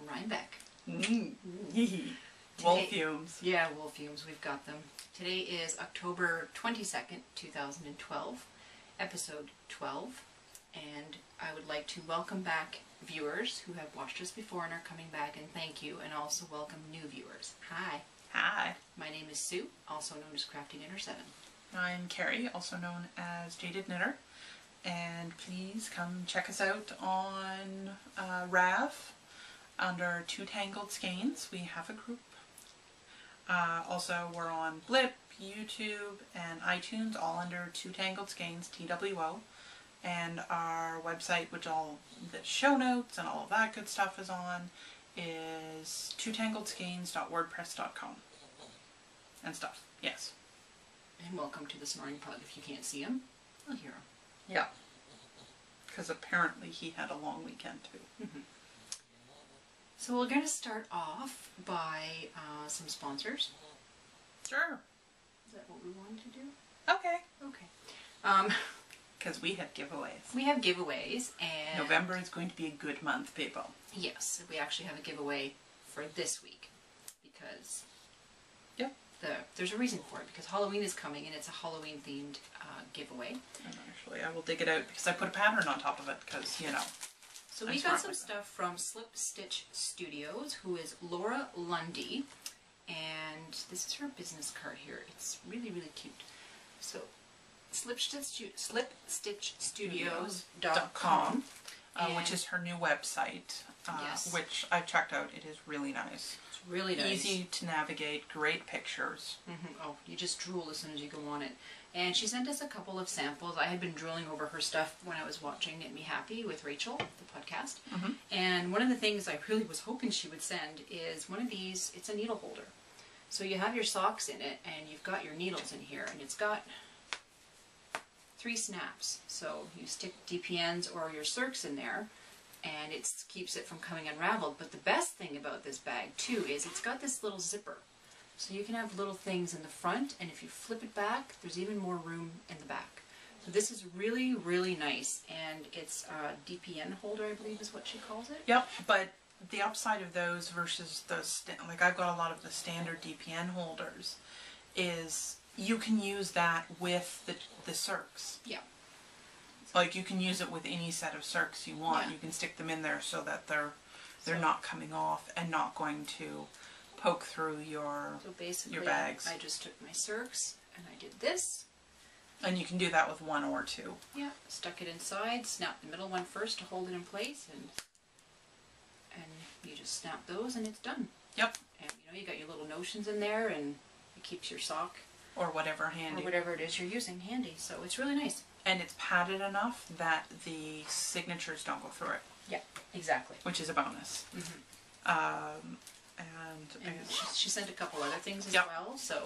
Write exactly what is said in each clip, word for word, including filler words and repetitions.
from Rhinebeck. Mm. Wool fumes. Yeah, wool fumes. We've got them. Today is October twenty-second, two thousand twelve, episode twelve, and I would like to welcome back viewers who have watched us before and are coming back, and thank you, and also welcome new viewers. Hi. Hi. My name is Sue, also known as Crafty Knitter seven. I'm Carrie, also known as Jaded Knitter, and please come check us out on uh, Rav under Two Tangled Skeins. We have a group. Uh, also, we're on Blip, YouTube, and iTunes, all under Two Tangled Skeins, T W O. And our website, which all the show notes and all of that good stuff is on, is two tangled skeins dot wordpress dot com. And stuff, yes. And welcome to the snoring pug. If you can't see him, you'll hear him. Yeah. Because apparently he had a long weekend, too. Mm-hmm. So we're going to start off by uh, some sponsors. Sure. Is that what we wanted to do? Okay. Okay. Because um, we have giveaways. We have giveaways. And November is going to be a good month, people. Yes. We actually have a giveaway for this week. Because yep. the, there's a reason for it. Because Halloween is coming and it's a Halloween-themed uh, giveaway. And actually, I will dig it out because I put a pattern on top of it because, you know. So we got some stuff from Slip Stitch Studios, who is Laura Lundy, and this is her business card here. It's really, really cute. So slip stitch studios dot com, uh, which is her new website, uh, yes. which I've checked out. It is really nice. It's really nice. Easy to navigate, great pictures. Mm-hmm. Oh, you just drool as soon as you go on it. And she sent us a couple of samples. I had been drooling over her stuff when I was watching Knit Me Happy with Rachel, the podcast. Mm-hmm. And one of the things I really was hoping she would send is one of these. It's a needle holder. So you have your socks in it, and you've got your needles in here. And it's got three snaps. So you stick D P Ns or your circs in there, and it keeps it from coming unraveled. But the best thing about this bag, too, is it's got this little zipper. So you can have little things in the front, and if you flip it back, there's even more room in the back. So this is really, really nice, and it's a D P N holder, I believe is what she calls it. Yep, but the upside of those versus those, like I've got a lot of the standard D P N holders, is you can use that with the, the circs. Yeah. Like you can use it with any set of circs you want. Yeah. You can stick them in there so that they're, they're so. not coming off and not going to poke through your, so basically, your bags. I just took my circs and I did this. And you can do that with one or two. Yeah, stuck it inside, snap the middle one first to hold it in place, and and you just snap those and it's done. Yep. And you know, you got your little notions in there and it keeps your sock. Or whatever handy. Or whatever it is you're using handy, so it's really nice. And it's padded enough that the signatures don't go through it. Yeah, exactly. Which is a bonus. Mm-hmm. Um... And, and she, she sent a couple other things as yep. well. So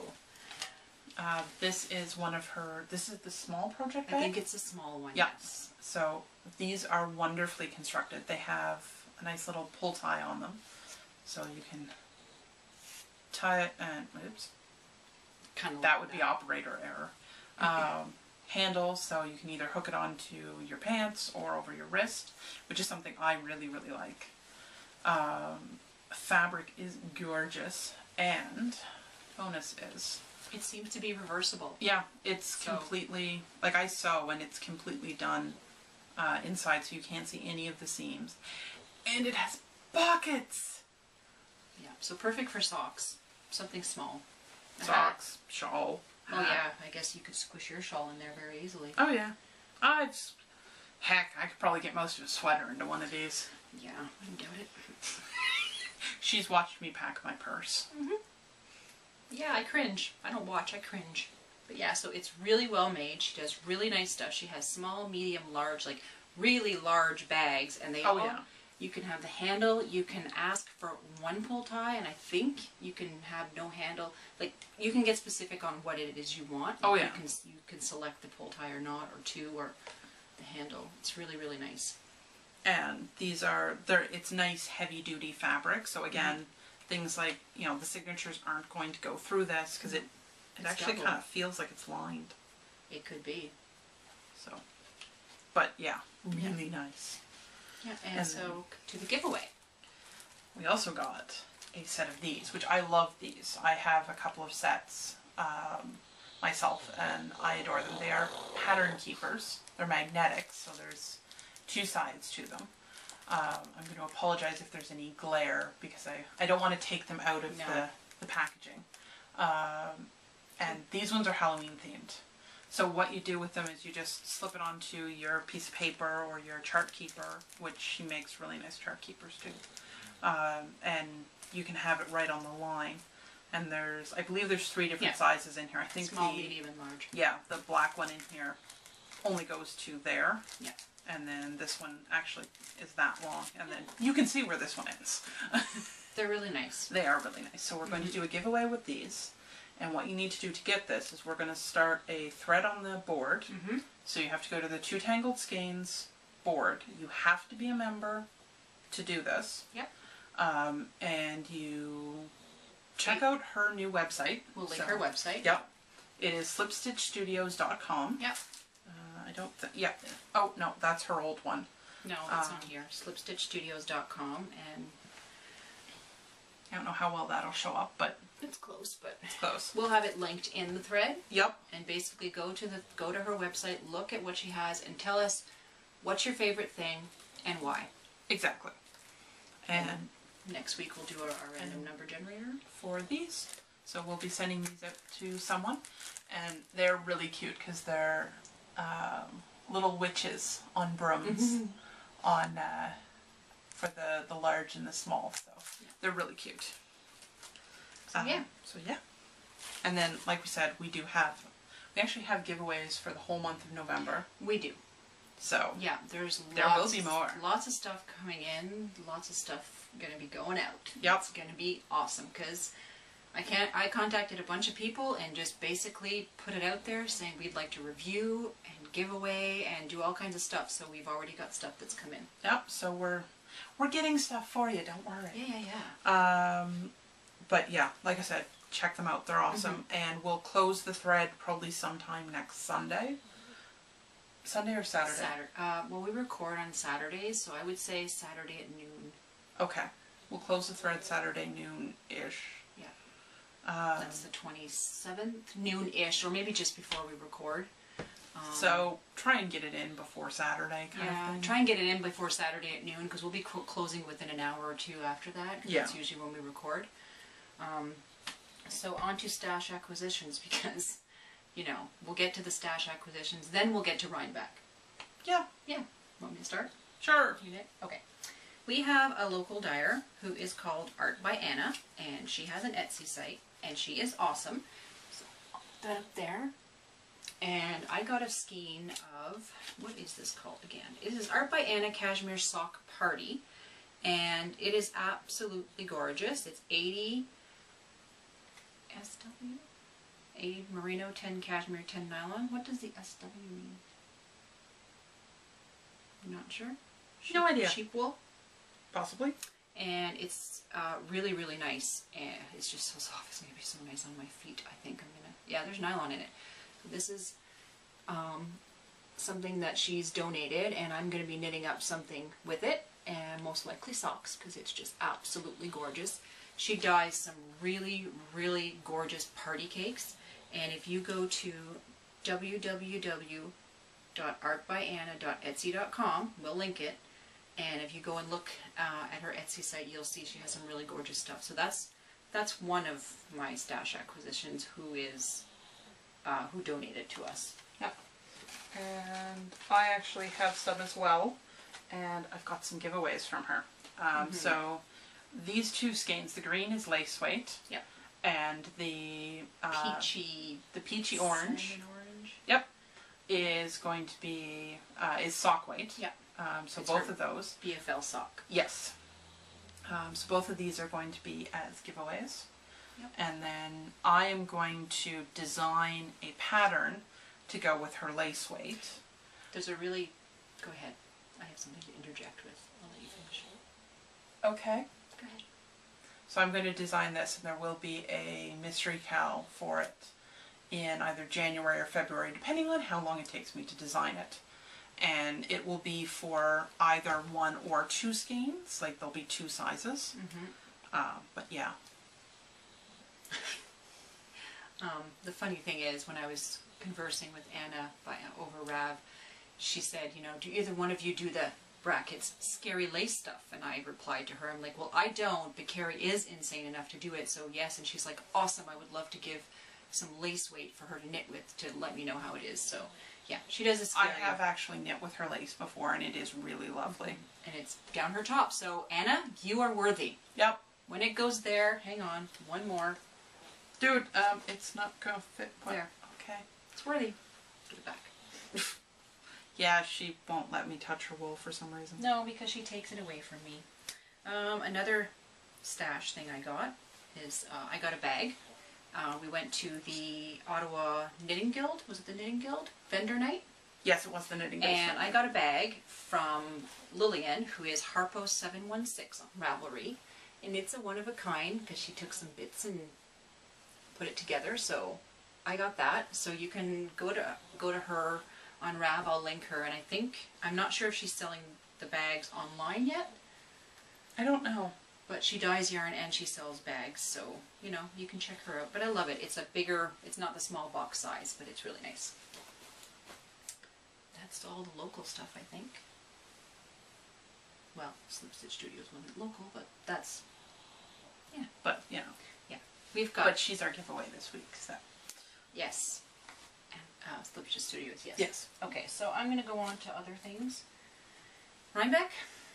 uh, this is one of her. This is the small project bag? I think it's a small one. Yep. Yes. So these are wonderfully constructed. They have a nice little pull tie on them, so you can tie it and oops. Kind of that would that. be operator error. Okay. Um, handle, so you can either hook it onto your pants or over your wrist, which is something I really really like. Um, Fabric is gorgeous, and bonus is it seems to be reversible. Yeah, it's so. completely like I sew, and it's completely done uh, inside, so you can't see any of the seams. And it has pockets. Yeah, so perfect for socks, something small. A socks, hat. shawl. Oh hat. yeah, I guess you could squish your shawl in there very easily. Oh yeah, I've heck, I could probably get most of a sweater into one of these. Yeah, I wouldn't doubt it. She's watched me pack my purse. Mm-hmm. Yeah, I cringe. I don't watch, I cringe. But yeah, so it's really well made. She does really nice stuff. She has small, medium, large, like really large bags. And they oh, all, yeah. you can have the handle. You can ask for one pull tie. And I think you can have no handle. Like, you can get specific on what it is you want. Oh, yeah. You can, you can select the pull tie or not, or two, or the handle. It's really, really nice. And these are, they're, it's nice heavy-duty fabric, so again, mm-hmm. things like, you know, the signatures aren't going to go through this, because it, it it's actually double. kind of feels like it's lined. It could be. So, but yeah, really yeah. nice. Yeah, and, and so, then, to the giveaway. We also got a set of these, which I love these. I have a couple of sets um, myself, and I adore them. They are pattern keepers. They're magnetic, so there's two sides to them. Um, I'm going to apologize if there's any glare, because I, I don't want to take them out of no. the, the packaging. Um, and these ones are Halloween themed. So what you do with them is you just slip it onto your piece of paper or your chart keeper, which she makes really nice chart keepers too. Um, and you can have it right on the line. And there's, I believe there's three different yeah. sizes in here. I think small, the, medium, and large. Yeah, the black one in here only goes to there. Yeah. And then this one actually is that long. And then you can see where this one ends. They're really nice. They are really nice. So we're going mm-hmm. to do a giveaway with these. And what you need to do to get this is we're going to start a thread on the board. Mm-hmm. So you have to go to the Two Tangled Skeins board. You have to be a member to do this. Yep. Um, and you check out her new website. We'll link so, her website. Yep. It is slip stitch studios dot com. Yep. Uh, I don't think, yeah. Oh, no, that's her old one. No, that's um, not here. slip stitch studios dot com, and I don't know how well that'll show up, but it's close, but it's close. We'll have it linked in the thread. Yep. And basically go to the go to her website, look at what she has, and tell us what's your favorite thing and why. Exactly. And, and next week we'll do our, our random number generator for these. So we'll be sending these out to someone, and they're really cute because they're um, little witches on brooms, on uh, for the the large and the small. So yeah. they're really cute. So um, yeah. So yeah. And then, like we said, we do have, we actually have giveaways for the whole month of November. We do. So yeah, there's there lots, will be more. Lots of stuff coming in. Lots of stuff gonna be going out. Yep. It's gonna be awesome because I can't. I contacted a bunch of people and just basically put it out there saying we'd like to review and give away and do all kinds of stuff. So we've already got stuff that's come in. Yep. So we're we're getting stuff for you. Don't worry. Yeah, yeah, yeah. Um, but yeah, like I said, check them out. They're awesome. Mm-hmm. And we'll close the thread probably sometime next Sunday. Sunday or Saturday? Saturday. Uh, well, we record on Saturdays, so I would say Saturday at noon. Okay. We'll close the thread Saturday noon-ish. Yeah. Um, That's the twenty-seventh, noon-ish, or maybe just before we record. Um, so try and get it in before Saturday, kind yeah, of thing. Yeah, try and get it in before Saturday at noon, because we'll be co closing within an hour or two after that. Yeah. That's usually when we record. Um, so on to Stash Acquisitions, because... You know, we'll get to the Stash Acquisitions, then we'll get to Rhinebeck. Yeah. Yeah. Want me to start? Sure. You did? Okay. We have a local dyer who is called Art by Anna, and she has an Etsy site, and she is awesome. So, that up there. And I got a skein of, what is this called again? It is Art by Anna Cashmere Sock Party, and it is absolutely gorgeous. It's eighty S W? eighty merino, ten cashmere, ten nylon. What does the S W mean? I'm not sure. Sheep, no idea. Sheep wool? Possibly. And it's uh, really, really nice. And it's just so soft. It's going to be so nice on my feet, I think. I'm gonna. Yeah, there's nylon in it. So this is um, something that she's donated, and I'm going to be knitting up something with it, and most likely socks, because it's just absolutely gorgeous. She dyes some really, really gorgeous party cakes. And if you go to w w w dot art by anna dot etsy dot com, we'll link it, and if you go and look uh, at her Etsy site, you'll see she has some really gorgeous stuff. So that's that's one of my Stash Acquisitions who is uh, who donated to us. Yep. And I actually have some as well, and I've got some giveaways from her. Um, mm-hmm. So these two skeins, the green is lace weight. Yep. And the uh, peachy, the peachy orange, orange, yep, is going to be uh, is sock weight. Yep. Um, so it's both of those B F L sock. Yes. Um, so both of these are going to be as giveaways. Yep. And then I am going to design a pattern to go with her lace weight. There's a really. Go ahead. I have something to interject with. I'll let you finish it. Okay. Go ahead. So I'm going to design this, and there will be a mystery cowl for it in either January or February, depending on how long it takes me to design it. and it will be for either one or two skeins, like there'll be two sizes. Mm-hmm. Uh, but yeah. Um, the funny thing is, when I was conversing with Anna by, over Rav, she said, you know, do either one of you do the brackets scary lace stuff? And I replied to her, I'm like, well, I don't, but Carrie is insane enough to do it, so yes. And she's like, awesome, I would love to give some lace weight for her to knit with to let me know how it is. So yeah, she does this. I have actually knit with her lace before, and it is really lovely. And it's down her top, so Anna, you are worthy. Yep. When it goes there, hang on, one more. Dude, um, it's not gonna fit. What? There. Okay. It's worthy. Put it back. Yeah, she won't let me touch her wool for some reason. No, because she takes it away from me. Um, another stash thing I got is, uh, I got a bag. Uh, we went to the Ottawa Knitting Guild. Was it the Knitting Guild? Vendor night? Yes, it was the Knitting Guild. And I got a bag from Lillian, who is Harpo seven one six on Ravelry. And it's a one-of-a-kind, because she took some bits and put it together, so I got that. So you can go to go to her on Rav, I'll link her, and I think, I'm not sure if she's selling the bags online yet. I don't know. But she dyes yarn and she sells bags, so, you know, you can check her out. But I love it. It's a bigger, it's not the small box size, but it's really nice. That's all the local stuff, I think. Well, Slip Stitch Studios wasn't local, but that's, yeah. But, you know. Yeah. We've got... But she's our giveaway this week, so... Yes. And, uh, Slip Stitch Studios, yes. Yes. Okay, so I'm going to go on to other things. Rhinebeck?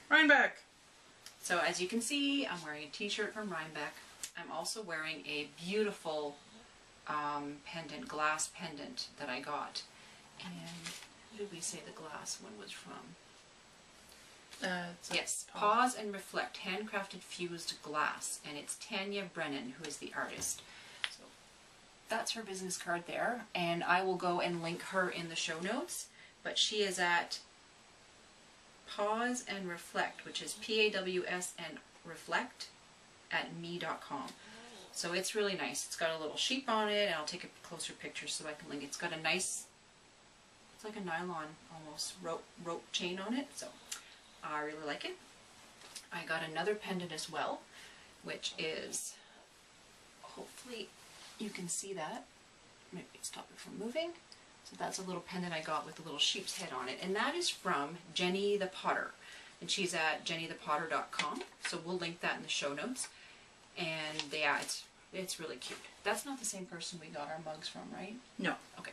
Rhinebeck! So as you can see, I'm wearing a t-shirt from Rhinebeck. I'm also wearing a beautiful um, pendant, glass pendant that I got. And who did we say the glass one was from? Uh, yes, Pause and Reflect, handcrafted fused glass, and it's Tanya Brennan who is the artist. So that's her business card there, and I will go and link her in the show notes. But she is at Pause and Reflect, which is P A W S and Reflect at me dot com. So it's really nice. It's got a little sheep on it, and I'll take a closer picture so I can link. It's got a nice, it's like a nylon almost rope rope chain on it. So I really like it. I got another pendant as well, which is, hopefully you can see that. Maybe stop it from moving. So that's a little pendant I got with a little sheep's head on it. And that is from Jenny the Potter. And she's at jenny the potter dot com. So we'll link that in the show notes. And yeah, it's, it's really cute. That's not the same person we got our mugs from, right? No. Okay.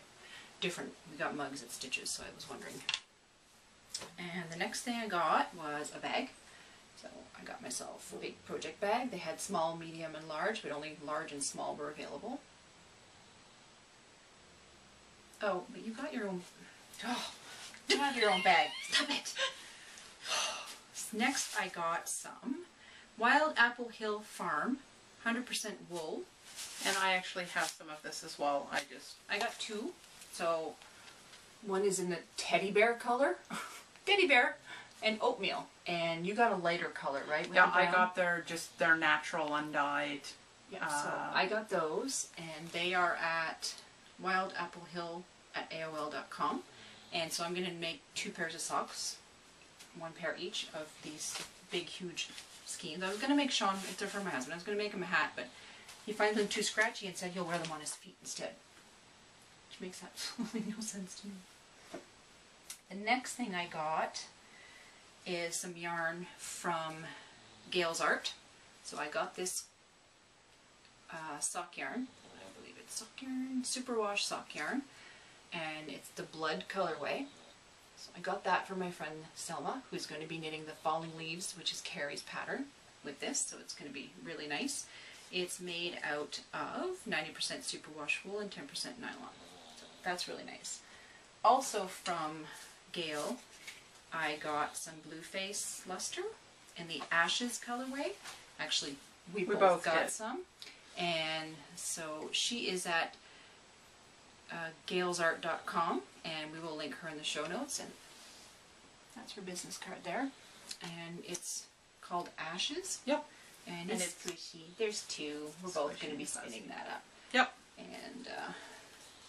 Different. We got mugs at Stitches, so I was wondering. And the next thing I got was a bag. So I got myself a big project bag. They had small, medium, and large, but only large and small were available. Oh, but you got your own... Oh, you have your own bag. Stop it! Next I got some Wild Apple Hill Farm, one hundred percent wool. And I actually have some of this as well. I just... I got two. So one is in the teddy bear color. Teddy bear and oatmeal. And you got a lighter color, right? Yeah, I got their just their natural undyed. Yeah, uh, so I got those, and they are at wildapplehill at A O L dot com. And so I'm going to make two pairs of socks, one pair each of these big, huge skeins. I was going to make Sean, if they're for my husband, I was going to make him a hat, but he finds them too scratchy and said he'll wear them on his feet instead, which makes absolutely no sense to me. The next thing I got is some yarn from Gail's Art. So I got this uh, sock yarn. I believe it's sock yarn, superwash sock yarn. And it's the blood colorway. So I got that from my friend Selma, who's going to be knitting the Falling Leaves, which is Carrie's pattern, with this. So it's going to be really nice. It's made out of ninety percent superwash wool and ten percent nylon. So that's really nice. Also from Gail, I got some Blue Face Luster in the Ashes colorway. Actually, we, we both, both got did. some. And so she is at uh, Gales Art dot com, and we will link her in the show notes. And that's her business card there. And it's called Ashes. Yep. And, and it's squishy. There's two. We're both going to be spinning fuzzy. that up. Yep. And uh,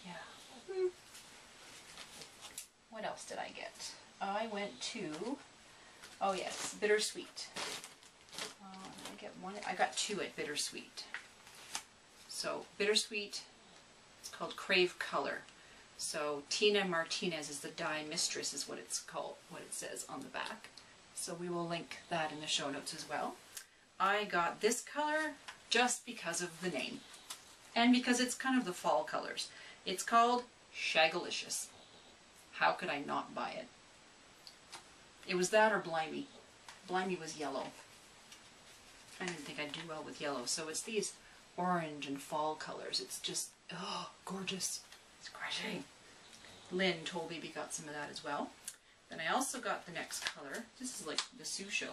yeah. Mm. What else did I get? I went to, oh yes, Bittersweet. Um, I get one. I got two at Bittersweet. So Bittersweet, it's called Crave Color. So Tina Martinez is the dye mistress, is what it's called, what it says on the back. So we will link that in the show notes as well. I got this color just because of the name, and because it's kind of the fall colors. It's called Shagalicious. How could I not buy it? It was that or Blimey. Blimey was yellow. I didn't think I'd do well with yellow, so it's these orange and fall colors. It's just, oh, gorgeous. It's crushing. Lynn told me we got some of that as well. Then I also got the next color. This is like the Susho.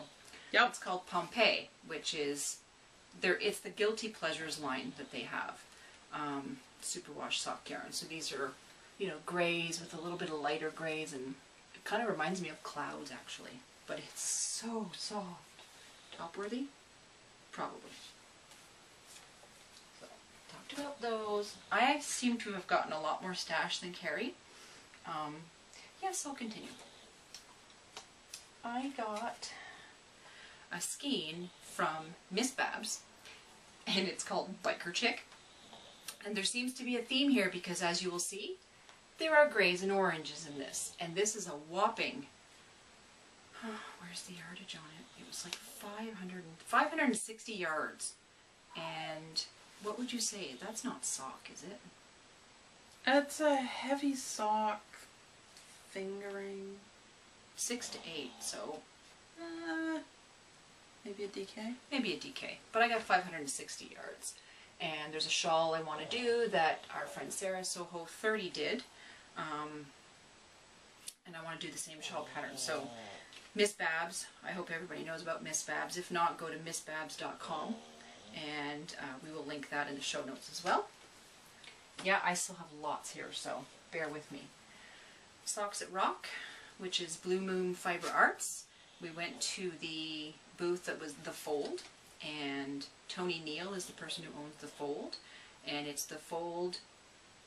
Yep. It's called Pompeii, which is, there. It's the Guilty Pleasures line that they have. Um, superwash sock yarn. So these are, you know, grays with a little bit of lighter grays, and it kind of reminds me of clouds actually. But it's so soft. Top worthy? Probably. So, talked about those. I seem to have gotten a lot more stash than Carrie. Um, yes, I'll continue. I got a skein from Miss Babs, and it's called Biker Chick. And there seems to be a theme here, because as you will see, there are grays and oranges in this. And this is a whopping, oh, where's the yardage on it? It was like five hundred, five hundred sixty yards. And what would you say? That's not sock, is it? That's a heavy sock, fingering. Six to eight, so. Uh, maybe a D K? Maybe a D K, but I got five hundred sixty yards. And there's a shawl I want to do that our friend Sarah Soho thirty did. Um, and I want to do the same shawl pattern. So Miss Babs, I hope everybody knows about Miss Babs. If not, go to miss babs dot com, and uh, we will link that in the show notes as well. Yeah, I still have lots here, so bear with me. Socks at Rock, which is Blue Moon Fiber Arts. We went to the booth that was The Fold, and Tony Neal is the person who owns The Fold, and it's the fold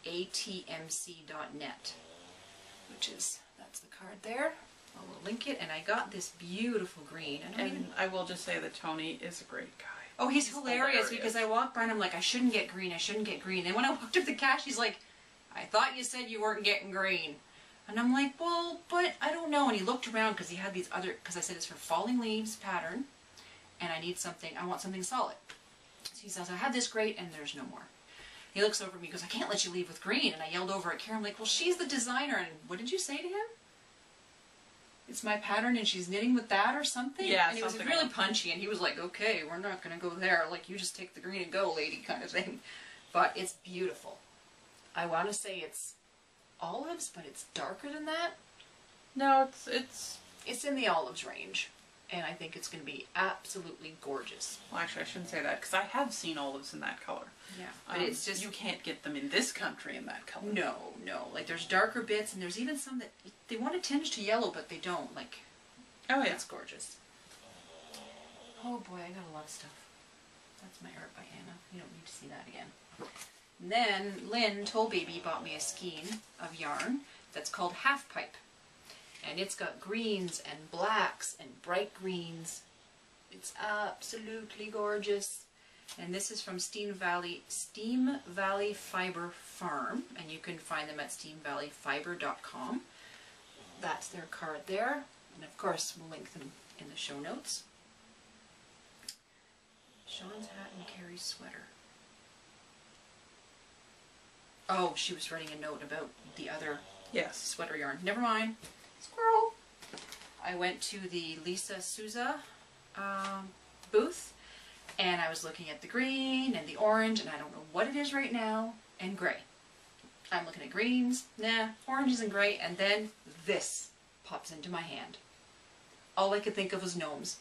a t m c dot net, which is, that's the card there. I will link it, and I got this beautiful green. I don't and even... I will just say that Tony is a great guy. Oh, he's, he's hilarious, hilarious, because I walked by and I'm like, I shouldn't get green, I shouldn't get green. And when I walked up the cash, he's like, I thought you said you weren't getting green. And I'm like, well, but I don't know. And he looked around, because he had these other, because I said it's for Falling Leaves pattern, and I need something, I want something solid. So he says, I have this great, and there's no more. He looks over at me and goes, I can't let you leave with green. And I yelled over at Karen, I'm like, well, she's the designer, and what did you say to him? It's my pattern, and she's knitting with that or something? Yeah, and it was really punchy, and he was like, okay, we're not going to go there. Like, you just take the green and go, lady, kind of thing. But it's beautiful. I want to say it's olives, but it's darker than that. No, it's it's... It's in the olives range. And I think it's going to be absolutely gorgeous. Well, actually, I shouldn't say that, because I have seen olives in that color. Yeah, but um, it's just... You can't get them in this country in that color. No, no. Like, there's darker bits, and there's even some that... They want to tinge to yellow, but they don't. Like, oh, yeah. It's gorgeous. Oh, boy, I got a lot of stuff. That's my Art by Anna. You don't need to see that again. And then, Lynn Tollbaby bought me a skein of yarn that's called Half Pipe. And it's got greens and blacks and bright greens. It's absolutely gorgeous. And this is from Steam Valley, Steam Valley Fiber Farm. And you can find them at steam valley fiber dot com. That's their card there. And of course, we'll link them in the show notes. Sean's hat and Carrie's sweater. Oh, she was writing a note about the other yes. sweater yarn. Never mind. Squirrel. I went to the Lisa Souza um, booth, and I was looking at the green and the orange, and I don't know what it is right now, and gray. I'm looking at greens, nah, oranges and gray, and then this pops into my hand. All I could think of was gnomes.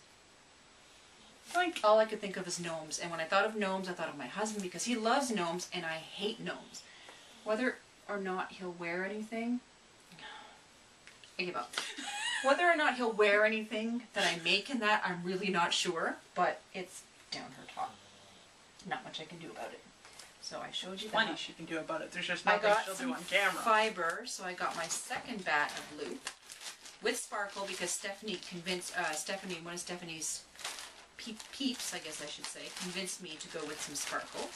Like, all I could think of was gnomes, and when I thought of gnomes, I thought of my husband, because he loves gnomes, and I hate gnomes. Whether or not he'll wear anything, I give up. Whether or not he'll wear anything that I make in that, I'm really not sure, but it's down her top. Not much I can do about it. So I showed you that. Plenty she can do about it. There's just nothing she'll do on camera. I got some fiber, so I got my second bat of Loop. with sparkle because Stephanie convinced uh, Stephanie, one of Stephanie's peep, peeps, I guess I should say, convinced me to go with some sparkle.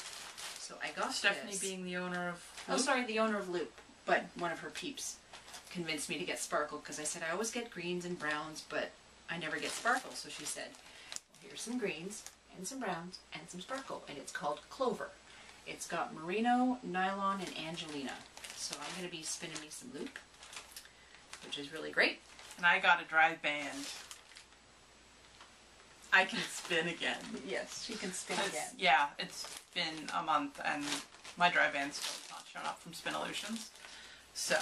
So I got Stephanie this. being the owner of Loop. Oh, sorry, the owner of Loop, but one of her peeps convinced me to get sparkle because I said I always get greens and browns, but I never get sparkle. So she said, well, here's some greens and some browns and some sparkle, and it's called Clover. It's got merino, nylon, and Angelina. So I'm going to be spinning me some Loop, which is really great. And I got a dry band. I can spin again. Yes, she can spin again. Yeah, it's been a month and my dry band's still not shown up from Spinolutions. So,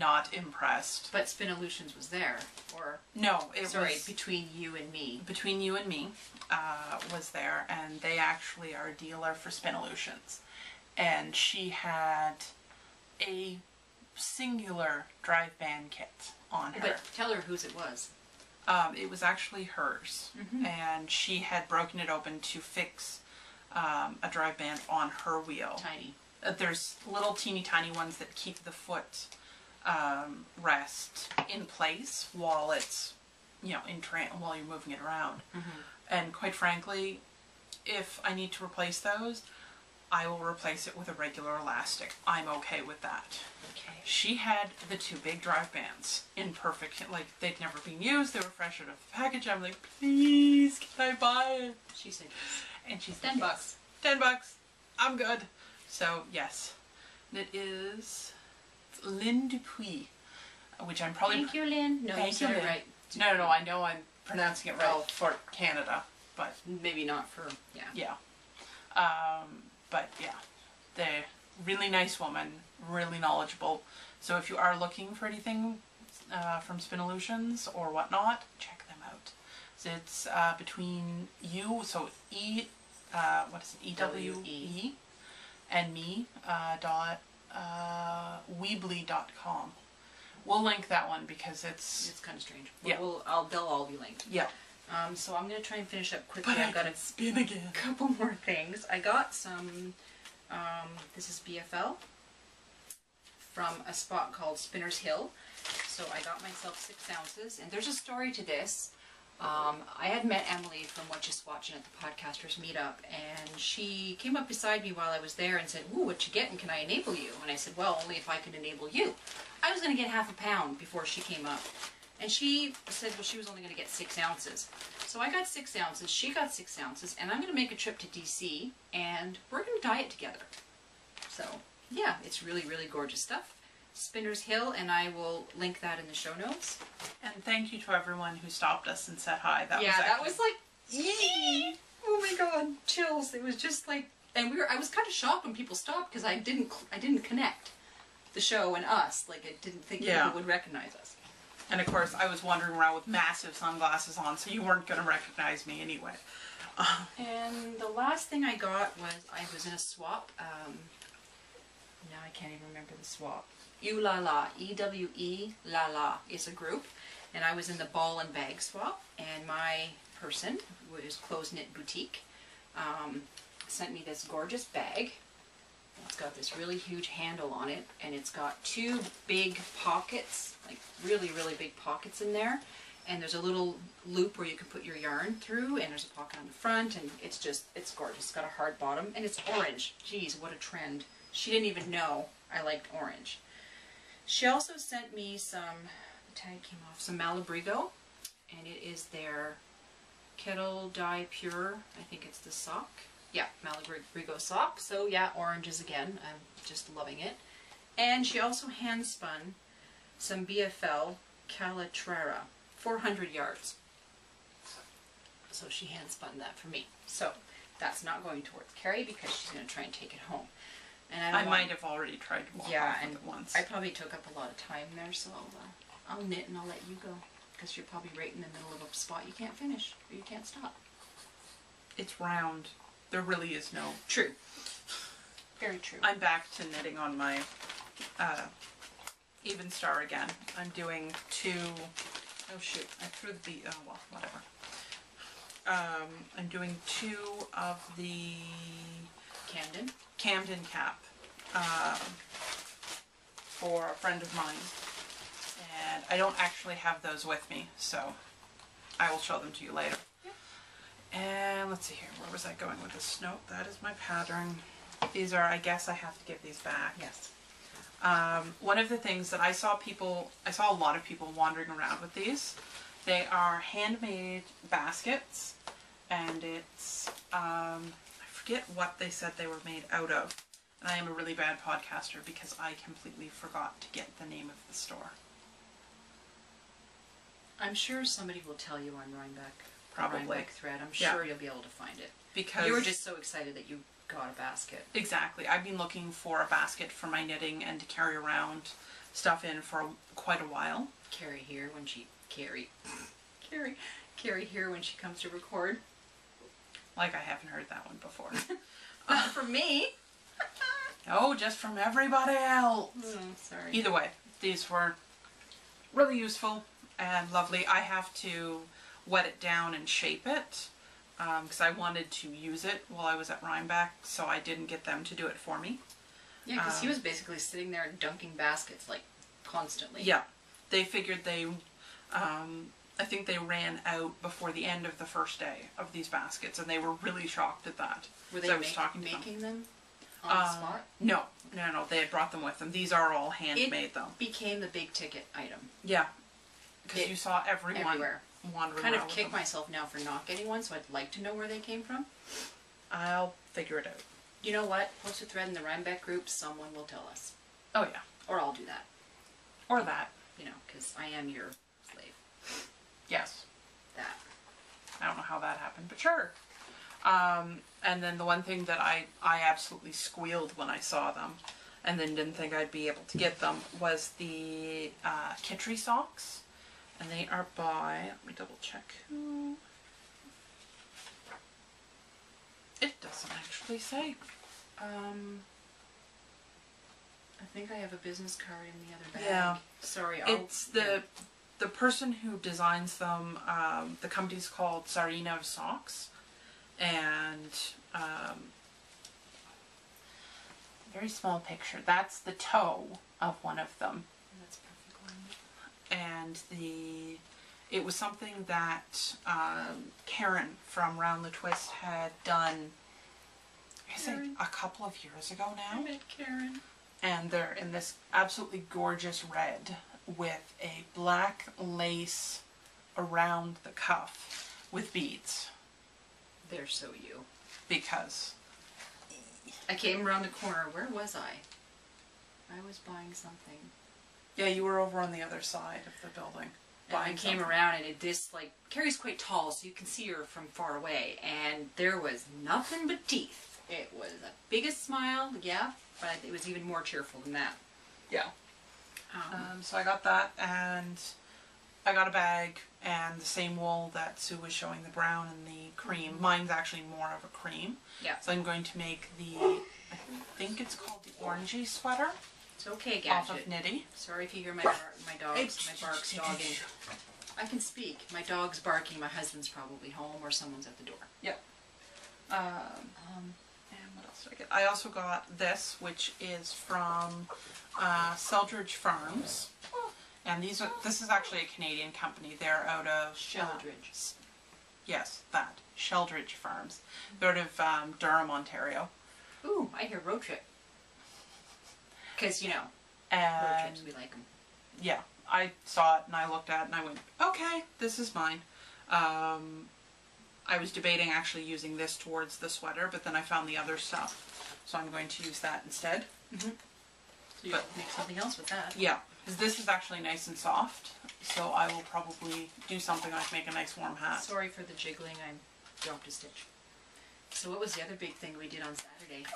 not impressed. But Spinolutions was there, or... No, it sorry, was... between you and me. Between you and me uh, was there, and they actually are a dealer for Spinolutions. And she had a singular dry band kit on her. But tell her whose it was. Um, it was actually hers, mm-hmm. and she had broken it open to fix um, a dry band on her wheel. Tiny. Uh, there's little teeny tiny ones that keep the foot um, rest in place while it's, you know, in tra while you're moving it around. Mm-hmm. And quite frankly, if I need to replace those, I will replace it with a regular elastic. I'm okay with that. Okay. She had the two big drive bands in perfect, like they'd never been used. They were fresh out of the package. I'm like, please, can I buy it? She said yes. And she's ten bucks. Ten bucks. I'm good. So yes, and it is Lynn Dupuis, which I'm probably. Thank you, Lynn. No, thank you, Lynn. Right. No, no, no. I know I'm pronouncing it right, right for Canada, but maybe not for yeah. Yeah. Um. But yeah, they're really nice woman, really knowledgeable. So if you are looking for anything uh, from Spinolutions or whatnot, check them out. So it's uh, between you, so E, uh, what is it, E W E, and me, uh, dot, uh, weebly dot com. We'll link that one because it's... It's kind of strange. Yeah. We'll, I'll, they'll all be linked. Yeah. Um, so I'm going to try and finish up quickly. But I've got a spin again. couple more things. I got some, um, this is B F L from a spot called Spinner's Hill. So I got myself six ounces. And there's a story to this. Um, I had met Emily from What Just Watching at the Podcasters Meetup. And she came up beside me while I was there and said, ooh, what you getting? Can I enable you? And I said, well, only if I can enable you. I was going to get half a pound before she came up. And she said, well, she was only going to get six ounces. So I got six ounces, she got six ounces, and I'm going to make a trip to D C, and we're going to dye it together. So, yeah, it's really, really gorgeous stuff. Spinner's Hill, and I will link that in the show notes. And thank you to everyone who stopped us and said hi. That yeah, was that was like, yee! Oh my god, chills. It was just like, and we were, I was kind of shocked when people stopped, because I didn't, I didn't connect the show and us. Like, I didn't think yeah. people would recognize us. And of course, I was wandering around with massive sunglasses on, so you weren't going to recognize me anyway. Um, and the last thing I got was, I was in a swap. Um, now I can't even remember the swap. Ew La La, E W E La La is a group. And I was in the ball and bag swap. And my person, who is Close Knit Boutique, um, sent me this gorgeous bag. It's got this really huge handle on it, and it's got two big pockets, like really, really big pockets in there. And there's a little loop where you can put your yarn through, and there's a pocket on the front, and it's just, it's gorgeous. It's got a hard bottom, and it's orange. Geez, what a trend. She didn't even know I liked orange. She also sent me some, the tag came off, some Malabrigo, and it is their Kettle Dye Pure, I think it's the sock. Yeah, Malabrigo sock. So yeah, oranges again. I'm just loving it. And she also hand spun some B F L Calatrava, four hundred yards. So she hand spun that for me. So that's not going towards Carrie because she's going to try and take it home. And I, don't I want... might have already tried to walk yeah, off and with it once. I probably took up a lot of time there, so I'll, uh, I'll knit and I'll let you go because you're probably right in the middle of a spot you can't finish or you can't stop. It's round. There really is no... True. Very true. I'm back to knitting on my uh, even star again. I'm doing two... Oh shoot, I threw the... Oh well, whatever. Um, I'm doing two of the... Camden? Camden cap uh, for a friend of mine. and I don't actually have those with me, so I will show them to you later. Yeah. And let's see here, where was I going with this? Nope, that is my pattern. These are, I guess I have to give these back. Yes. Um, one of the things that I saw people, I saw a lot of people wandering around with these. They are handmade baskets, and it's, um, I forget what they said they were made out of. And I am a really bad podcaster because I completely forgot to get the name of the store. I'm sure somebody will tell you on Rhinebeck. Probably. Rhinebeck thread. I'm sure yeah. you'll be able to find it. Because you were just so excited that you got a basket. Exactly. I've been looking for a basket for my knitting and to carry around stuff in for quite a while. Carrie here when she... Carrie. Carrie. Carrie here when she comes to record. Like I haven't heard that one before. Not from me. No, just from everybody else. Mm, sorry. Either way, these were really useful and lovely. I have to wet it down and shape it because um, I wanted to use it while I was at Rhinebeck, so I didn't get them to do it for me. Yeah, because um, he was basically sitting there dunking baskets like constantly. Yeah. They figured they... Um, I think they ran out before the end of the first day of these baskets, and they were really shocked at that. Were they I was make, talking to making them, them on uh, the spot? No, no, no. They had brought them with them. These are all handmade, though. It became the big ticket item. Yeah, because you saw everyone everywhere. wandering around. I kind of kick myself now for not getting one, so I'd like to know where they came from. I'll figure it out. You know what? Post a thread in the Rhinebeck group. Someone will tell us. Oh yeah, or I'll do that, or that. You know, because I am your. Yes. That. I don't know how that happened, but sure. Um, and then the one thing that I, I absolutely squealed when I saw them, and then didn't think I'd be able to get them, was the uh, Kitri socks. And they are by, let me double check who. It doesn't actually say. Um, I think I have a business card in the other bag. Yeah. Sorry. I'll, it's the... Yeah. The person who designs them, um, the company's called Tsarina of Socks, and um, very small picture. That's the toe of one of them. That's perfect one. And the it was something that um, Karen from Round the Twist had done. I think a couple of years ago now. I met Karen. And they're in this absolutely gorgeous red. With a black lace around the cuff with beads. They're so you. Because. I came around the corner. Where was I? I was buying something. Yeah, you were over on the other side of the building. And I came something. around and it this, like, Carrie's quite tall, so you can see her from far away. And there was nothing but teeth. It was the biggest smile, yeah, but it was even more cheerful than that. Yeah. Um, so I got that, and I got a bag and the same wool that Sue was showing, the brown and the cream. Mine's actually more of a cream. Yeah. So I'm going to make the, I think it's called the orangey sweater. It's okay, Gadget. Off of Knitty. Sorry if you hear my my dogs, my barks dogging. I can speak. My dog's barking. My husband's probably home or someone's at the door. Yep. Um, um, and what else did I get? I also got this, which is from... Uh, Shelridge Farms, and these are. This is actually a Canadian company. They're out of Shelridge. Uh, yes, that Shelridge Farms. They're out of um, Durham, Ontario. Ooh, I hear road trip. Because you know, and road trips we like them. Yeah, I saw it and I looked at it and I went, okay, this is mine. Um, I was debating actually using this towards the sweater, but then I found the other stuff, so I'm going to use that instead. Mm-hmm. You but make something else with that. Yeah, because this is actually nice and soft, so I will probably do something like make a nice warm hat. Sorry for the jiggling, I dropped a stitch. So what was the other big thing we did on Saturday?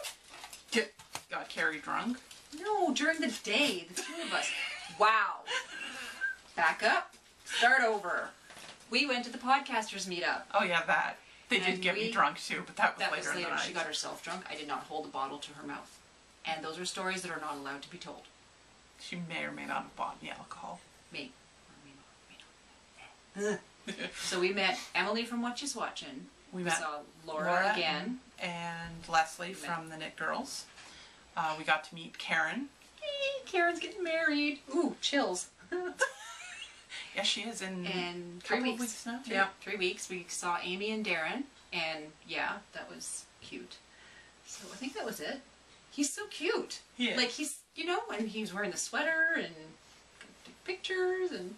Get, got Carrie drunk? No, during the day, the two of us. Wow. Back up, start over. We went to the podcasters meetup. Oh yeah, that. They and did get we, me drunk too, but that was that later was later. In the night. She got herself drunk. I did not hold the bottle to her mouth. And those are stories that are not allowed to be told. She may or may not have bought any alcohol. Me. Or may not, may not. So we met Emily from What She's Watching. We, we saw Laura, Laura again. And Leslie we from met. The Knit Girls. Uh, we got to meet Karen. Hey, Karen's getting married. Ooh, chills. Yes, she is in, in three weeks. weeks now. Three, yeah, three weeks. We saw Amy and Darren, and yeah, that was cute. So I think that was it. He's so cute. Yeah. Like he's, you know, and he's wearing the sweater and pictures and.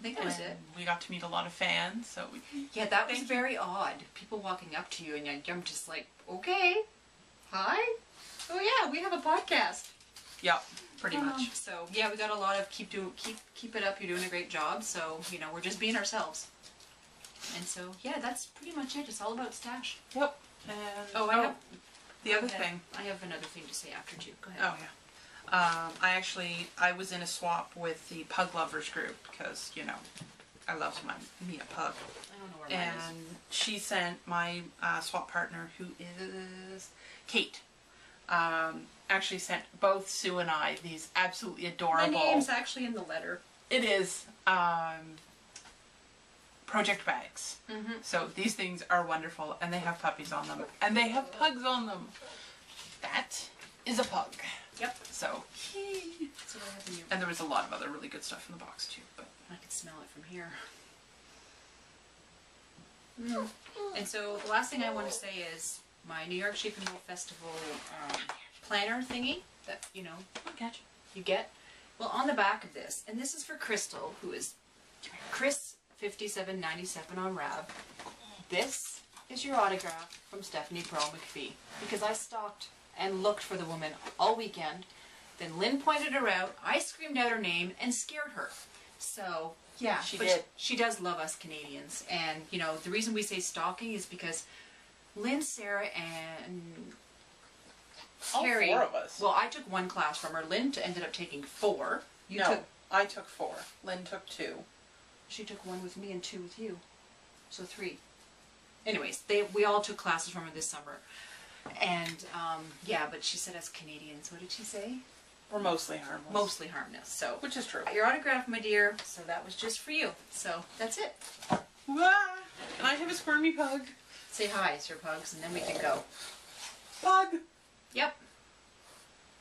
I think that was it. We got to meet a lot of fans, so we, yeah, that was very odd. People walking up to you, and I'm just like, okay, hi. Oh yeah, we have a podcast. Yeah, pretty um, much. So yeah, we got a lot of keep do keep keep it up. You're doing a great job. So you know, we're just being ourselves. And so yeah, that's pretty much it. It's all about Stash. Yep. And oh, I oh, have the other okay. thing. I have another thing to say after you. Go ahead. Oh yeah. Um, I actually, I was in a swap with the Pug Lovers group because, you know, I love my, me a pug. I don't know where mine is. And she sent my uh, swap partner, who is Kate, um, actually sent both Sue and I these absolutely adorable... My name's actually in the letter. It is. Um, project bags. Mm-hmm. So these things are wonderful, and they have puppies on them, and they have pugs on them. That is a pug. Yep. So, so and there was a lot of other really good stuff in the box too, but I could smell it from here. Mm. And so the last thing I want to say is my New York Sheep and Wool Festival um, planner thingy that, you know, catch you get. Well, on the back of this, and this is for Crystal, who is Chris fifty-seven ninety-seven on Rab. This is your autograph from Stephanie Pearl McPhee, because I stopped and looked for the woman all weekend. Then Lynn pointed her out, I screamed out her name, and scared her. So, yeah, she did. She does love us Canadians. And, you know, the reason we say stalking is because Lynn, Sarah, and Carrie... All four of us. Well, I took one class from her. Lynn ended up taking four. You no, took, I took four. Lynn took two. She took one with me and two with you. So three. Anyways, they we all took classes from her this summer. And, um, yeah, but she said as Canadians, what did she say? We're mostly harmless. Mostly harmless, so. Which is true. Your autograph, my dear, so that was just for you. So, that's it. Wah! And I have a squirmy pug. Say hi, Sir Pugs, and then we can go. Pug! Yep.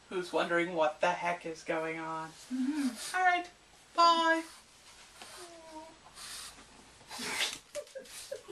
Who's wondering what the heck is going on? Mm-hmm. All right, bye!